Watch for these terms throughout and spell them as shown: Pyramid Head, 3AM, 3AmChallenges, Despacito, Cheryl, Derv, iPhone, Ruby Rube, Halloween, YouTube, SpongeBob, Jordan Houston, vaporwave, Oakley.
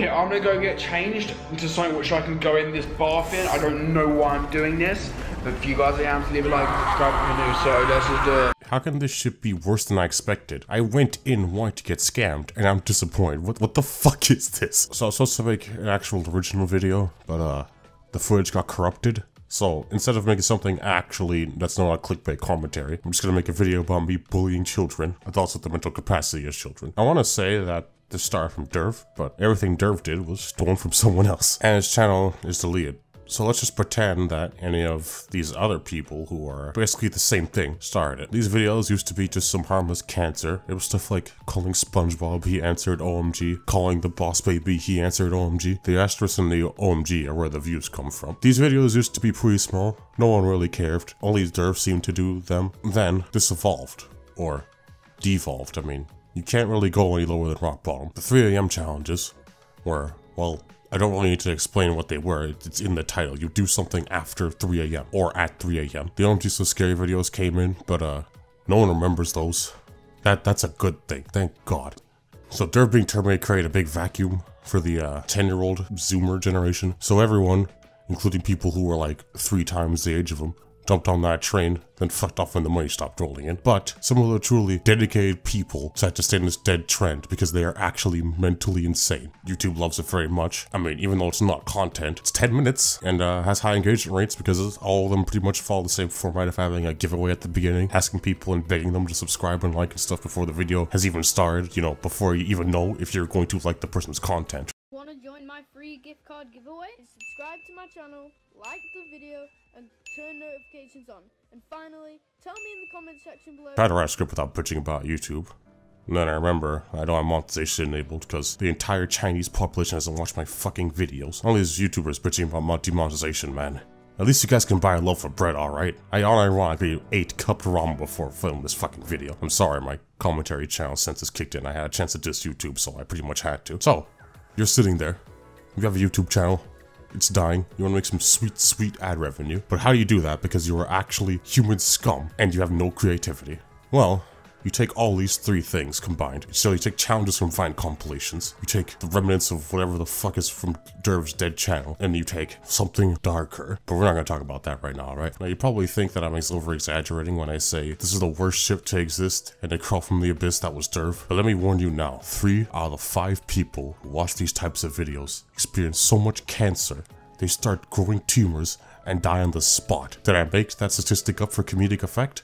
Okay, I'm gonna go get changed into something which I can go in this bath in. I don't know why I'm doing this, but if you guys are down to leave a like and subscribe if you're new, so let's just do it. How can this shit be worse than I expected? I went in wanting to get scammed, and I'm disappointed. What the fuck is this? So I was supposed to make an actual original video, but the footage got corrupted. So instead of making something actually that's not a clickbait commentary, I'm just gonna make a video about me bullying children and also the mental capacity of children. I want to say that this started from Derv, but everything Derv did was stolen from someone else, and his channel is deleted. So let's just pretend that any of these other people who are basically the same thing started it. These videos used to be just some harmless cancer. It was stuff like calling SpongeBob, he answered OMG. Calling the boss baby, he answered OMG. The asterisk and the OMG are where the views come from. These videos used to be pretty small. No one really cared. Only Derv seemed to do them. Then this evolved. Or devolved, I mean. You can't really go any lower than rock bottom. The 3 AM challenges were, well, I don't really need to explain what they were, it's in the title. You do something after 3 AM, or at 3 AM. The OMG So Scary videos came in, but no one remembers those. That's a good thing, thank God. So Derv being terminated created a big vacuum for the 10-year-old Zoomer generation. So everyone, including people who were like 3 times the age of him, jumped on that train, then fucked off when the money stopped rolling in. But some of the truly dedicated people decided to stay in this dead trend because they are actually mentally insane. YouTube loves it very much. I mean, even though it's not content, it's 10 minutes and has high engagement rates because all of them pretty much follow the same format of having a giveaway at the beginning, asking people and begging them to subscribe and like and stuff before the video has even started, you know, before you even know if you're going to like the person's content. Want to join my free gift card giveaway? Subscribe to my channel, like the video, and turn notifications on. And finally, tell me in the comment section below. Try to write a script without bitching about YouTube. And then I remember, I don't have monetization enabled because the entire Chinese population hasn't watched my fucking videos. All these YouTubers bitching about demonetization, man. At least you guys can buy a loaf of bread, alright? I unironically ate cupped ramen before filming this fucking video. I'm sorry, my commentary channel census kicked in. I had a chance to diss YouTube, so I pretty much had to. So, you're sitting there, you have a YouTube channel, it's dying, you want to make some sweet, sweet ad revenue, but how do you do that because you are actually human scum and you have no creativity? Well, you take all these 3 things combined. So you take challenges from Vine compilations, you take the remnants of whatever the fuck is from Derv's dead channel, and you take something darker. But we're not gonna talk about that right now, right? Now you probably think that I'm over-exaggerating when I say this is the worst ship to exist and they crawl from the abyss that was Derv. But let me warn you now, 3 out of 5 people who watch these types of videos experience so much cancer, they start growing tumors and die on the spot. Did I make that statistic up for comedic effect?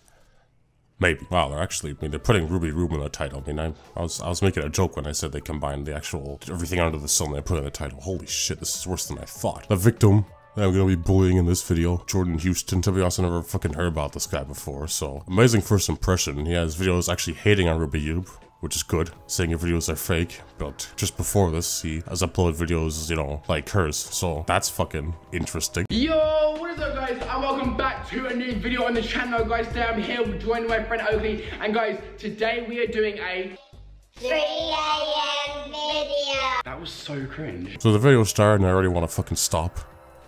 Maybe. Wow, they're actually, I mean, they're putting Ruby Rube in the title. I mean, I was making a joke when I said they combined the actual everything under the sun they put in the title. Holy shit, this is worse than I thought. The victim that I'm gonna be bullying in this video, Jordan Houston. To be honest, I never fucking heard about this guy before, so. Amazing first impression. He has videos actually hating on Ruby Rube, which is good, saying your videos are fake, but just before this, he has uploaded videos, you know, like hers, so that's fucking interesting. Yo, what is up guys, and welcome back to a new video on the channel, guys. Today I'm here joined my friend Oakley, and guys, today we are doing a 3 AM video. That was so cringe. So the video started and I already want to fucking stop.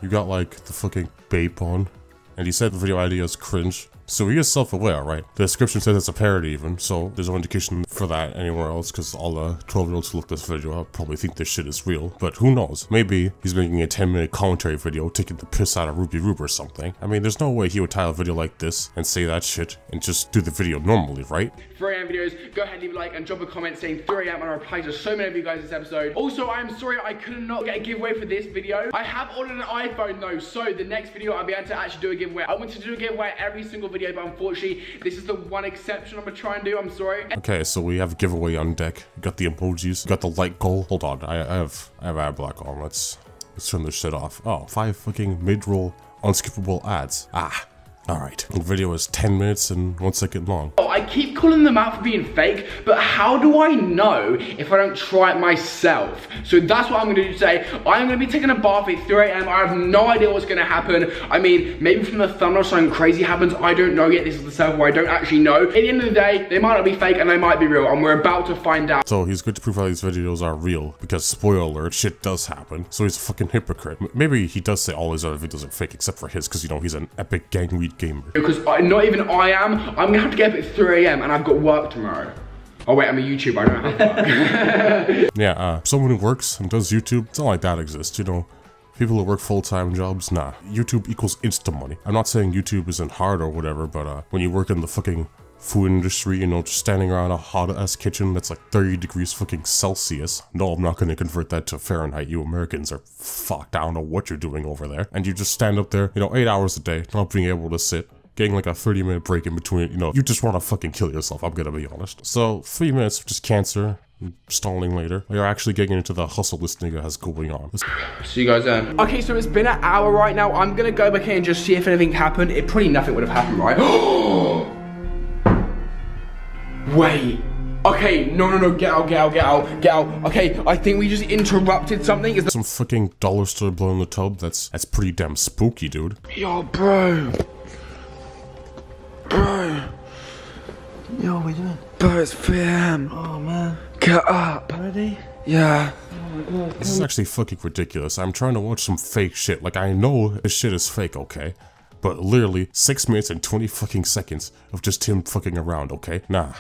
You got like the fucking babe on, and he said the video idea is cringe. So he is self-aware, right? The description says it's a parody even, so there's no indication for that anywhere else, because all the 12-year-olds who look this video probably think this shit is real, but who knows? Maybe he's making a 10-minute commentary video taking the piss out of Ruby Rube or something. I mean, there's no way he would title a video like this and say that shit and just do the video normally, right? 3 AM videos, go ahead and leave a like and drop a comment saying 3 AM and I reply to so many of you guys this episode. Also, I'm sorry I could not get a giveaway for this video. I have ordered an iPhone though, so the next video I'll be able to actually do a giveaway. I want to do a giveaway every single video. But unfortunately, this is the one exception I'm gonna try and do, I'm sorry. Okay, so we have giveaway on deck. We got the emojis, we got the light goal. Hold on, I have ad block on. Let's turn this shit off. Oh, 5 fucking mid-roll unskippable ads. Ah. Alright, the video is 10 minutes and 1 second long. Oh, I keep calling them out for being fake, but how do I know if I don't try it myself? So that's what I'm gonna do today. I'm gonna be taking a bath at 3 AM. I have no idea what's gonna happen. I mean, maybe from the thumbnail something crazy happens. I don't know yet. This is the server where I don't actually know. At the end of the day, they might not be fake and they might be real, and we're about to find out. So he's good to prove how these videos are real, because spoiler alert, shit does happen. So he's a fucking hypocrite. Maybe he does say all his other videos are fake except for his, because you know, he's an epic gang weed gamer. Because not even I am. I'm gonna have to get up at 3 AM and I've got work tomorrow. Oh wait, I'm a YouTuber, I don't have that. Yeah, someone who works and does YouTube, it's not like that exists, you know. People who work full-time jobs, nah. YouTube equals instant money. I'm not saying YouTube isn't hard or whatever, but when you work in the fucking food industry, you know, just standing around a hot-ass kitchen that's like 30 degrees fucking Celsius. No, I'm not gonna convert that to Fahrenheit. You Americans are fucked. I don't know what you're doing over there. And you just stand up there, you know, 8 hours a day, not being able to sit, getting like a 30-minute break in between, you know, you just want to fucking kill yourself, I'm gonna be honest. So, 3 minutes of just cancer, stalling later. You're actually getting into the hustle this nigga has going on. So you guys, okay, so it's been an hour right now. I'm gonna go back in and just see if anything happened. It probably nothing would have happened, right? Wait. Okay, no, get out. Okay, I think we just interrupted something. Is that some fucking dollar store blow in the tub? That's pretty damn spooky, dude. Yo, bro. Yo, what are you doing? Bro, it's 3 a.m. Oh, man. Get up. Already? Yeah. Oh my God. This is actually fucking ridiculous. I'm trying to watch some fake shit. Like, I know this shit is fake, okay? But literally, 6 minutes and 20 fucking seconds of just him fucking around, okay? Nah.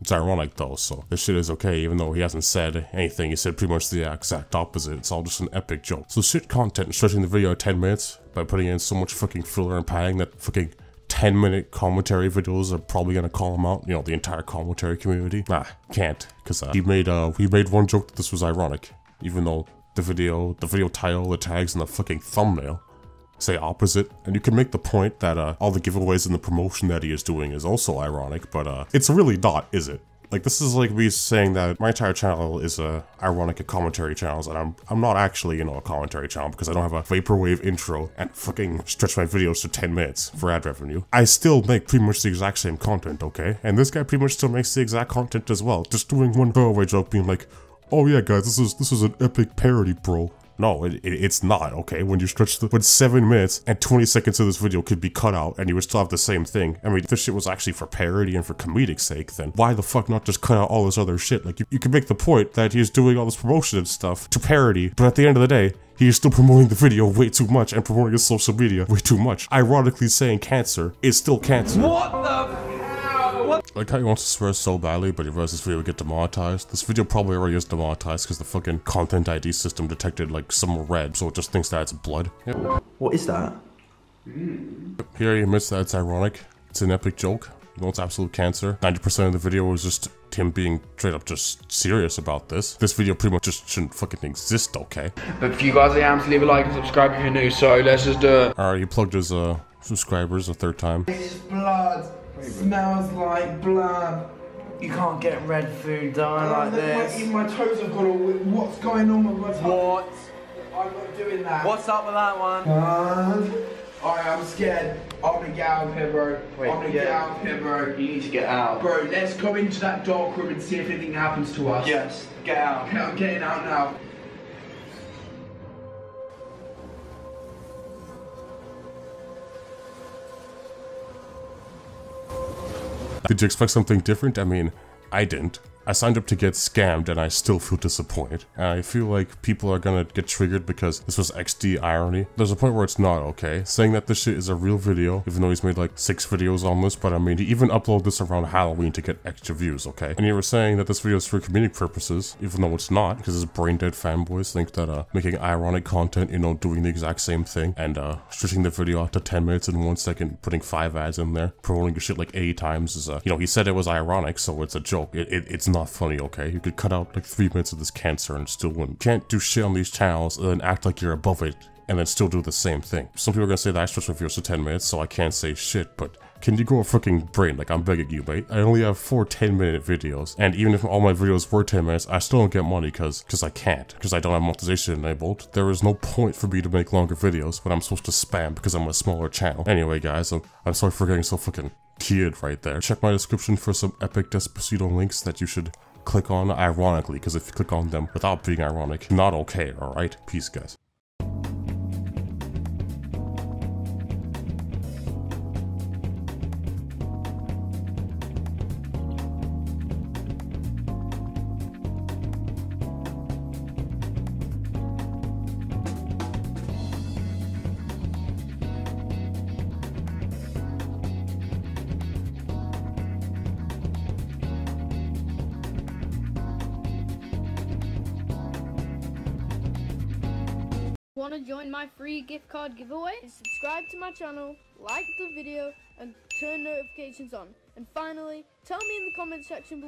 It's ironic though, so this shit is okay even though he hasn't said anything. He said pretty much the exact opposite. It's all just an epic joke. So shit content, stretching the video at 10 minutes by putting in so much fucking filler and padding that fucking 10-minute commentary videos are probably gonna call him out. You know, the entire commentary community. Nah, can't, because we made one joke that this was ironic, even though the video title, the tags, and the fucking thumbnail say opposite. And you can make the point that all the giveaways and the promotion that he is doing is also ironic, but it's really not, is it? Like, this is like me saying that my entire channel is ironic commentary channels, and I'm not actually, you know, a commentary channel because I don't have a vaporwave intro and fucking stretch my videos to 10 minutes for ad revenue. I still make pretty much the exact same content, okay? And this guy pretty much still makes the exact content as well, just doing one throwaway joke being like, oh yeah guys, this is an epic parody, bro. No, it's not, okay? When you stretch when 7 minutes and 20 seconds of this video could be cut out and you would still have the same thing. I mean, if this shit was actually for parody and for comedic sake, then why the fuck not just cut out all this other shit? Like, you can make the point that he's doing all this promotion and stuff to parody, but at the end of the day, he is still promoting the video way too much and promoting his social media way too much. Ironically saying cancer is still cancer. What the? Like how he wants to swear so badly, but he realized this video would get demonetized. This video probably already is demonetized because the fucking content ID system detected like some red, so it just thinks that it's blood. Yep. What is that? Here he admits that it's ironic. It's an epic joke. You know, it's absolute cancer. 90% of the video was just him being straight up just serious about this. This video pretty much just shouldn't fucking exist, okay? But if you guys are down to leave a like and subscribe if you're new, so let's just do it. Alright, he plugged his subscribers a third time. It's blood. Smells like blood. You can't get red food done like this. My toes have got all. What's going on with my toes? What? I'm not doing that. What's up with that one? Alright, I'm scared. I'm gonna get out of here, bro. You need to get out. Bro, let's go into that dark room and see if anything happens to us. Yes, get out. Okay, I'm getting out now. Did you expect something different? I mean, I didn't. I signed up to get scammed and I still feel disappointed. I feel like people are gonna get triggered because this was XD irony. There's a point where it's not, okay? Saying that this shit is a real video, even though he's made like 6 videos on this, but I mean, he even uploaded this around Halloween to get extra views, okay? And you were saying that this video is for comedic purposes, even though it's not, because his brain-dead fanboys think that making ironic content, you know, doing the exact same thing, and stretching the video out to 10 minutes and 1 second, putting 5 ads in there, promoting your shit like 80 times is, you know, he said it was ironic, so it's a joke. It's not funny, okay? You could cut out like 3 minutes of this cancer and still win. You can't do shit on these channels and then act like you're above it and then still do the same thing. Some people are gonna say that I stretch my videos to 10 minutes, so I can't say shit, but can you grow a freaking brain? Like, I'm begging you, mate. I only have 4 10-minute videos, and even if all my videos were 10 minutes, I still don't get money because I can't. Because I don't have monetization enabled. There is no point for me to make longer videos when I'm supposed to spam because I'm a smaller channel. Anyway, guys, I'm sorry for getting so fucking kid right there. Check my description for some epic Despacito links that you should click on ironically, because if you click on them without being ironic, not okay, alright? Peace, guys. Want to join my free gift card giveaway? Subscribe to my channel, like the video, and turn notifications on. And finally, tell me in the comment section below